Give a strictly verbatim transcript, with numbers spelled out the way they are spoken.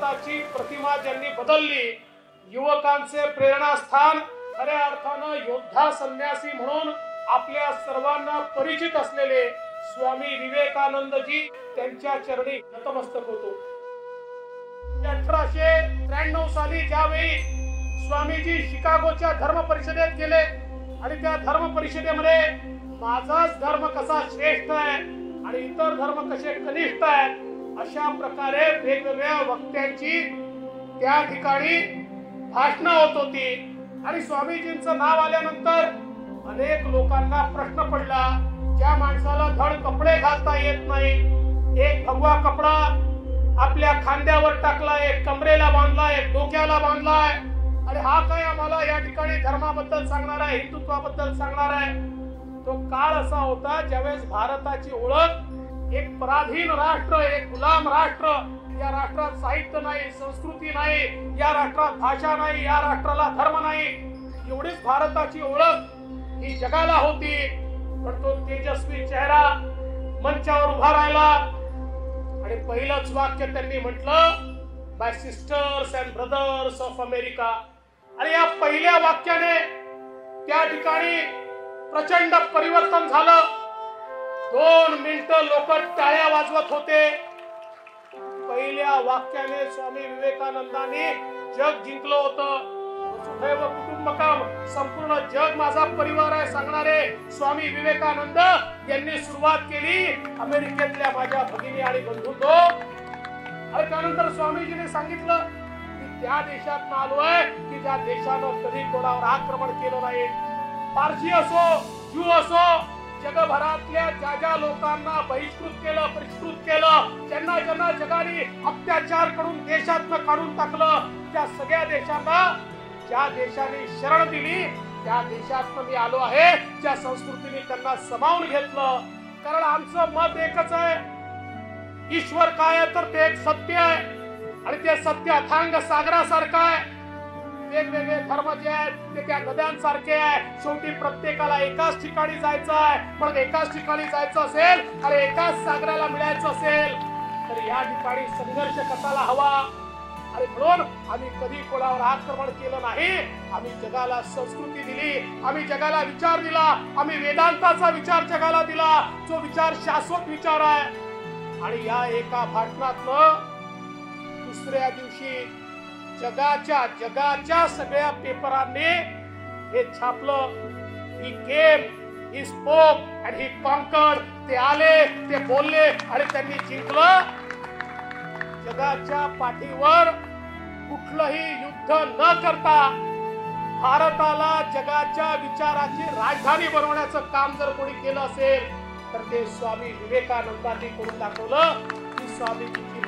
भारताची प्रतिमा ज्यांनी बदलली, युवकांचे प्रेरणास्थान, खऱ्या अर्थाने योद्धा संन्यासी म्हणून आपल्या सर्वांना परिचित असलेले स्वामी विवेकानंदजी त्यांच्या चरणी नतमस्तक होतो। अठराशे त्र्याण्णव साली ज्यावेळी स्वामीजी शिकागोच्या धर्म परिषदेत गेले आणि त्या धर्म परिषदेमध्ये माझाच धर्म कसा श्रेष्ठ आहे आणि इतर धर्म कसे कनिष्ठ आहेत अशा प्रकारे वेगवेगळ्या वक्त्यांची त्या ठिकाणी भाषण होत होती। आणि स्वामीजींचं नाव आल्यानंतर अनेक लोकांना प्रश्न पडला, ज्या माणसाला धड कपडे घालता येत नाही, एक भगवा कपडा आपल्या खांद्यावर टाकला, एक कमरेला बांधला, एक डोक्याला बांधला, अरे हा काय आम्हाला या ठिकाणी धर्माबद्दल सांगणार आहे, हिंदुत्वाबद्दल सांगणार आहे। तो काळ असा होता ज्यावेळेस भारताची ओळख एक पराधीन राष्ट्र, एक गुलाम राष्ट्र, या राष्ट्रात साहित्य नाही, संस्कृती नाही, या राष्ट्रात भाषा नाही, या राष्ट्राला धर्म नाही, एवढीच भारताची ओळख ही जगाला होती। पण तो तेजस्वी चेहरा मंचावर उभा राहिला आणि पहिलंच वाक्य त्यांनी म्हटलं, my sisters and brothers of America. अरे या पहिल्या वाक्याने त्या ठिकाणी प्रचंड परिवर्तन झालं। दोन मिनिटं लोक टाळ्या वाजवत होते। पहिल्या वाक्याने स्वामी विवेकानंदांनी जग जिंकलं होतं। सुदैव कुटुंबकम, संपूर्ण जग माझा परिवार आहे सांगणारे स्वामी विवेकानंद यांनी सुरुवात केली अमेरिकेतल्या माझ्या भगिनी आणि बंधूंनो। आणि त्यानंतर स्वामीजीने सांगितलं की त्या देशात आलो आहे की ज्या देशानं कधी कोणावर आक्रमण केलं नाही, पारशी असो, ज्यू असो, जगभरातल्या ज्या ज्या लोकांना बहिष्कृत केलं, परिष्कृत केलं, ज्यांना ज्यांना जगाने अत्याचार करून देशातनं काढून टाकलं, त्या सगळ्या देशांना ज्या देशाने शरण दिली त्या देशातनं मी आलो आहे, ज्या संस्कृतीने त्यांना समावून घेतलं। कारण आमचं मत एकच आहे, ईश्वर काय आहे तर ते एक सत्य आहे आणि ते सत्य अथांग सागरासारखं आहे। वेगवेगळे धर्म जे आहेत ते त्या नद्यांसारखे आहे, शेवटी प्रत्येकाला एकाच ठिकाणी जायचं आहे। पण एकाच ठिकाणी जायचं असेल आणि एकाच सागराला मिळायचं असेल तर या ठिकाणी संघर्ष कशाला हवा। आणि म्हणून आम्ही कधी कोणावर आक्रमण केलं नाही, आम्ही जगाला संस्कृती दिली, आम्ही जगाला विचार दिला, आम्ही वेदांताचा विचार जगाला दिला, जो विचार शाश्वत विचार आहे। आणि या एका भाषणातलं दुसऱ्या दिवशी जगाच्या जगाच्या सगळ्या पेपरांनी हे छापलं, ही गेम ही स्पोक आणि ही कॉन्कर, ते आले, ते बोलले आणि त्यांनी जिंकलं। जगाच्या पाठीवर कुठलंही युद्ध न करता भारताला जगाच्या विचाराची राजधानी बनवण्याचं काम जर कोणी केलं असेल तर ते स्वामी विवेकानंदांनी करून दाखवलं। की स्वामीजींची